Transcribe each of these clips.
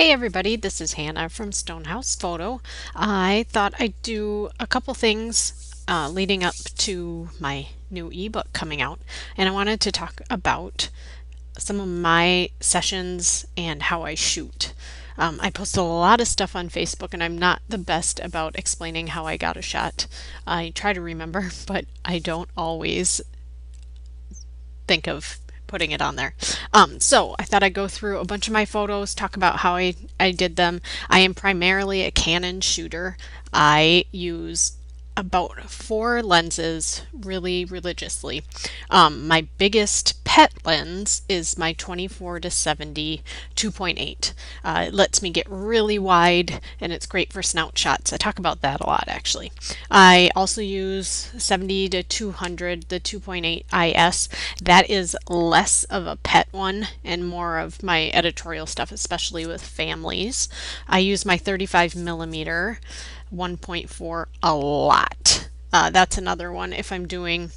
Hey everybody, this is Hannah from Stonehouse Photo. I thought I'd do a couple things leading up to my new ebook coming out, and I wanted to talk about some of my sessions and how I shoot. I post a lot of stuff on Facebook, and I'm not the best about explaining how I got a shot. I try to remember, but I don't always think of putting it on there. So I thought I'd go through a bunch of my photos, talk about how I did them. I am primarily a Canon shooter. I use about 4 lenses really religiously. My biggest pet lens is my 24-70 2.8. It lets me get really wide, and it's great for snout shots. I talk about that a lot actually. I also use 70-200, the 2.8 IS. That is less of a pet one and more of my editorial stuff, especially with families. I use my 35mm 1.4 a lot. That's another one if I'm doing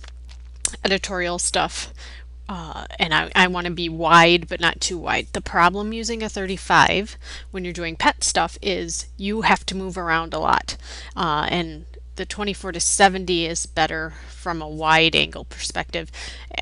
editorial stuff and I want to be wide but not too wide. The problem using a 35 when you're doing pet stuff is you have to move around a lot, and the 24-70 is better from a wide angle perspective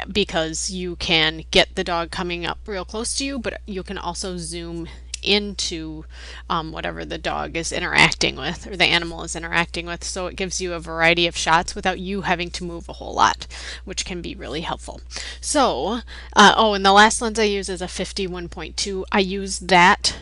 because you can get the dog coming up real close to you, but you can also zoom into whatever the dog is interacting with or the animal is interacting with, so it gives you a variety of shots without you having to move a whole lot, which can be really helpful. So and the last lens I use is a 50-1.2. I use that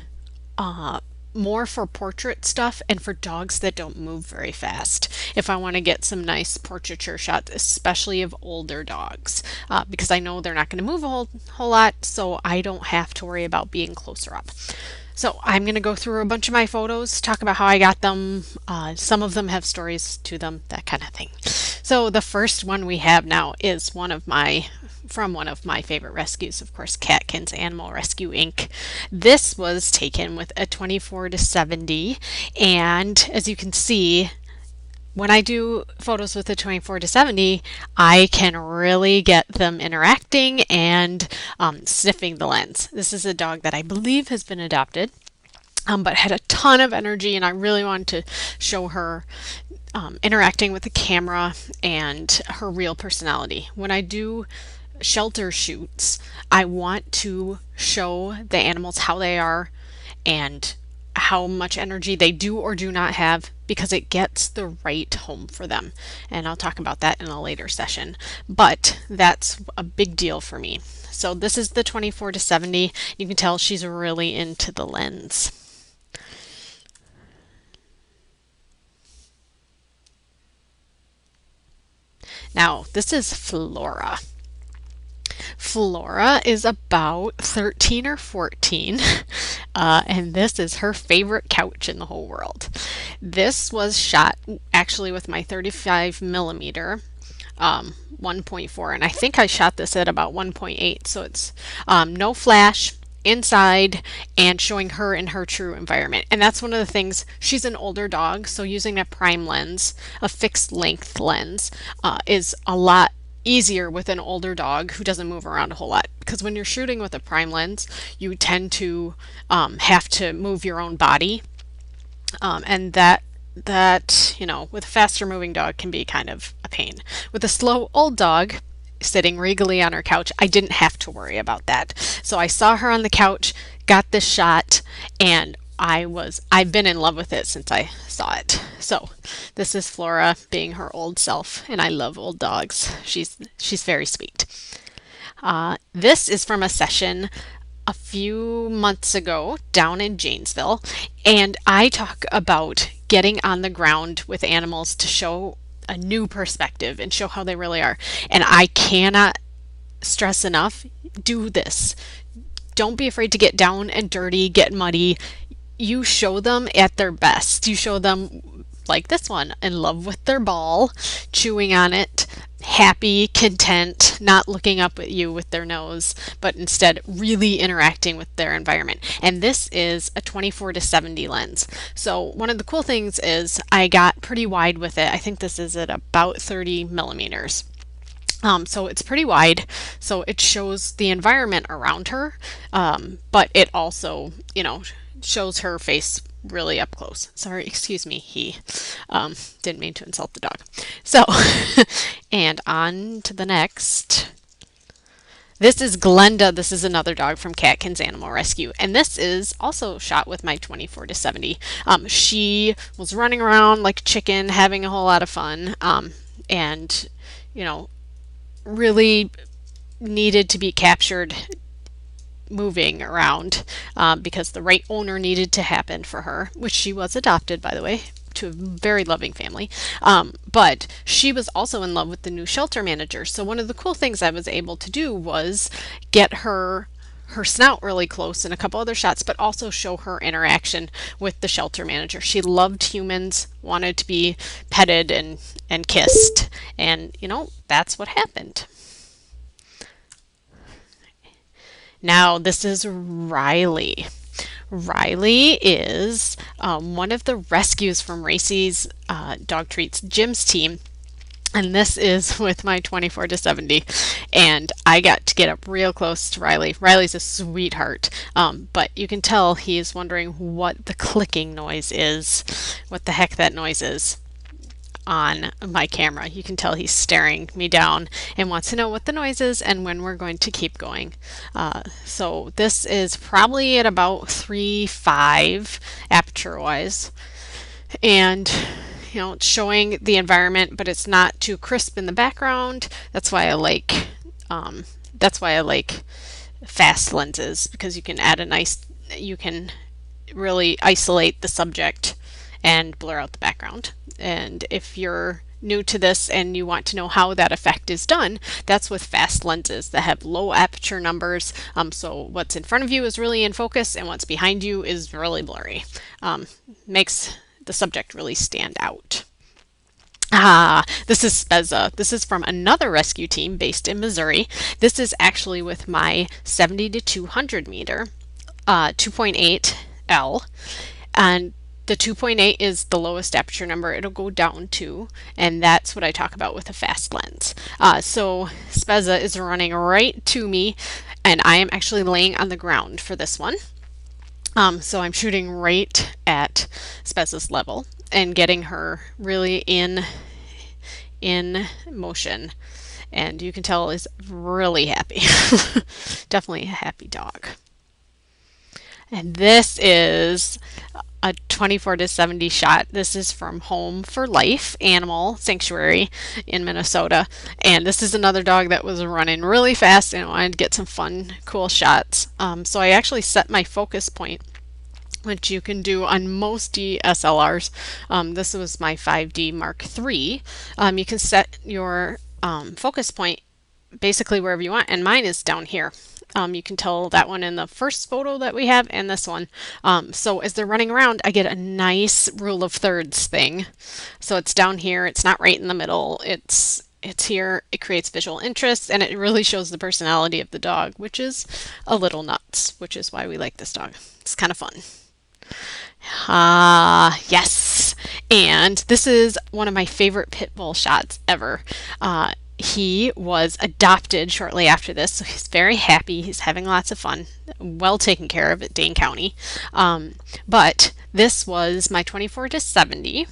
more for portrait stuff and for dogs that don't move very fast, if I want to get some nice portraiture shots, especially of older dogs, because I know they're not going to move a whole lot, so I don't have to worry about being closer up. So I'm going to go through a bunch of my photos, talk about how I got them. Some of them have stories to them, that kind of thing. So the first one we have now is from one of my favorite rescues, of course, Catkins Animal Rescue, Inc. This was taken with a 24-70, and as you can see, when I do photos with the 24-70, I can really get them interacting and sniffing the lens. This is a dog that I believe has been adopted, but had a ton of energy, and I really wanted to show her interacting with the camera and her real personality. When I do shelter shoots, I want to show the animals how they are and how much energy they do or do not have, because it gets the right home for them. And I'll talk about that in a later session, but that's a big deal for me. So this is the 24-70. You can tell she's really into the lens. Now this is Flora. Flora is about 13 or 14, and this is her favorite couch in the whole world. This was shot actually with my 35mm 1.4, and I think I shot this at about 1.8, so it's no flash, inside, and showing her in her true environment. And that's one of the things, she's an older dog, so using a prime lens, a fixed length lens, is a lot easier with an older dog who doesn't move around a whole lot, because when you're shooting with a prime lens you tend to have to move your own body, and that, you know, with a faster moving dog can be kind of a pain. With a slow old dog sitting regally on her couch, I didn't have to worry about that. So I saw her on the couch, got this shot, and I've been in love with it since I saw it. So this is Flora being her old self, and I love old dogs. She's very sweet. This is from a session a few months ago down in Janesville, and I talk about getting on the ground with animals to show a new perspective and show how they really are. And I cannot stress enough, do this. Don't be afraid to get down and dirty, get muddy. You show them at their best. You show them, like this one, in love with their ball, chewing on it, happy, content, not looking up at you with their nose, but instead really interacting with their environment. And this is a 24-70 lens. So one of the cool things is I got pretty wide with it. I think this is at about 30mm. So it's pretty wide, so it shows the environment around her, but it also, you know, shows her face really up close. Sorry, excuse me, he didn't mean to insult the dog. So, and on to the next. This is Glenda. This is another dog from Catkins Animal Rescue, and this is also shot with my 24-70. She was running around like a chicken, having a whole lot of fun, and, you know, really needed to be captured moving around because the right owner needed to happen for her, which she was adopted, by the way, to a very loving family. But she was also in love with the new shelter manager. So one of the cool things I was able to do was get her snout really close in a couple other shots, but also show her interaction with the shelter manager. She loved humans, wanted to be petted and kissed, and, you know, that's what happened. Now this is Riley. Riley is one of the rescues from Racy's Dog Treats Gym's team. And this is with my 24-70, and I got to get up real close to Riley. Riley's a sweetheart, but you can tell he is wondering what the clicking noise is, what the heck that noise is on my camera. You can tell he's staring me down and wants to know what the noise is and when we're going to keep going. So this is probably at about 3.5 aperture-wise, and you know, it's showing the environment, but it's not too crisp in the background. That's why I like fast lenses, because you can add a nice, you can really isolate the subject and blur out the background. And if you're new to this and you want to know how that effect is done, that's with fast lenses that have low aperture numbers. So what's in front of you is really in focus, and what's behind you is really blurry. Makes the subject really stand out. This is Spezza. This is from another rescue team based in Missouri. This is actually with my 70-200 meter 2.8 L, and the 2.8 is the lowest aperture number it'll go down to, and that's what I talk about with a fast lens. So Spezza is running right to me, and I am actually laying on the ground for this one. So I'm shooting right at Spezza's level and getting her really in motion, and you can tell is really happy. Definitely a happy dog. And this is a 24-70 shot. This is from Home for Life Animal Sanctuary in Minnesota, and this is another dog that was running really fast and wanted to get some fun, cool shots. So I actually set my focus point, which you can do on most DSLRs. This was my 5D Mark III. You can set your focus point basically wherever you want, and mine is down here. You can tell that one in the first photo that we have and this one. So as they're running around, I get a nice rule of thirds thing. So it's down here, it's not right in the middle, it's here. It creates visual interest, and it really shows the personality of the dog, which is a little nuts, which is why we like this dog. It's kind of fun. Yes, and this is one of my favorite pit bull shots ever. He was adopted shortly after this, so he's very happy. He's having lots of fun, well taken care of at Dane County. But this was my 24-70,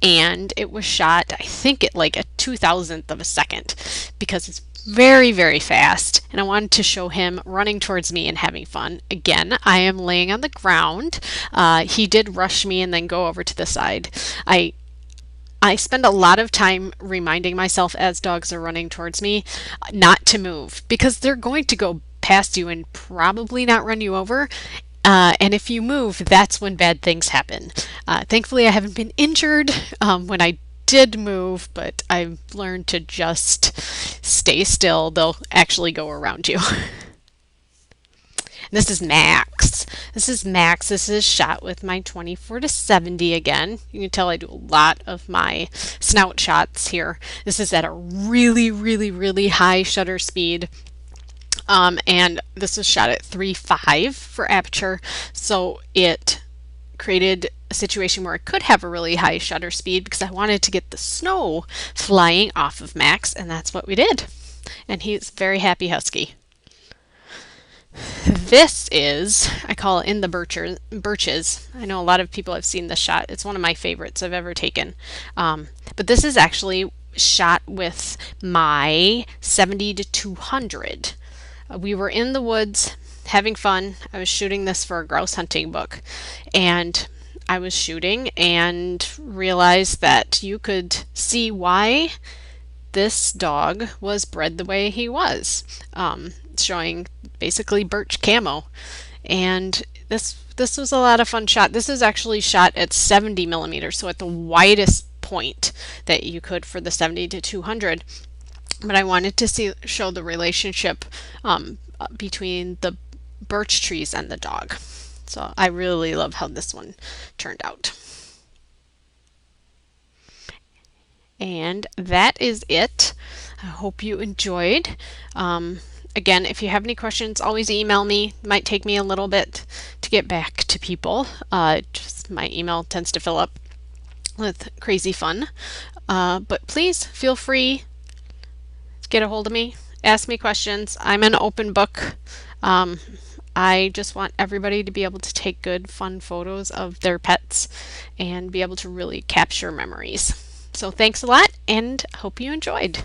and it was shot, I think, at like a 0.002 of a second, because it's very, very fast, and I wanted to show him running towards me and having fun. Again, I am laying on the ground. He did rush me and then go over to the side. I spend a lot of time reminding myself as dogs are running towards me not to move, because they're going to go past you and probably not run you over. And if you move, that's when bad things happen. Thankfully, I haven't been injured when I did move, but I've learned to just stay still. They'll actually go around you. This is Max. This is Max. This is shot with my 24-70 again. You can tell I do a lot of my snout shots here. This is at a really, really, really high shutter speed. And this is shot at 3.5 for aperture. So it created a situation where I could have a really high shutter speed, because I wanted to get the snow flying off of Max, and that's what we did. and he's very happy husky. This is, I call it In the Birches. I know a lot of people have seen this shot. It's one of my favorites I've ever taken. But this is actually shot with my 70-200. We were in the woods having fun. I was shooting this for a grouse hunting book, and I was shooting and realized that you could see why this dog was bred the way he was, showing basically birch camo. And this was a lot of fun shot. This is actually shot at 70 millimeters, so at the widest point that you could for the 70-200. But I wanted to show the relationship between the birch trees and the dog. So I really love how this one turned out. And that is it. I hope you enjoyed. Again, if you have any questions, always email me. It might take me a little bit to get back to people. Just my email tends to fill up with crazy fun. But please feel free to get a hold of me. Ask me questions. I'm an open book. I just want everybody to be able to take good, fun photos of their pets and be able to really capture memories. So thanks a lot, and hope you enjoyed.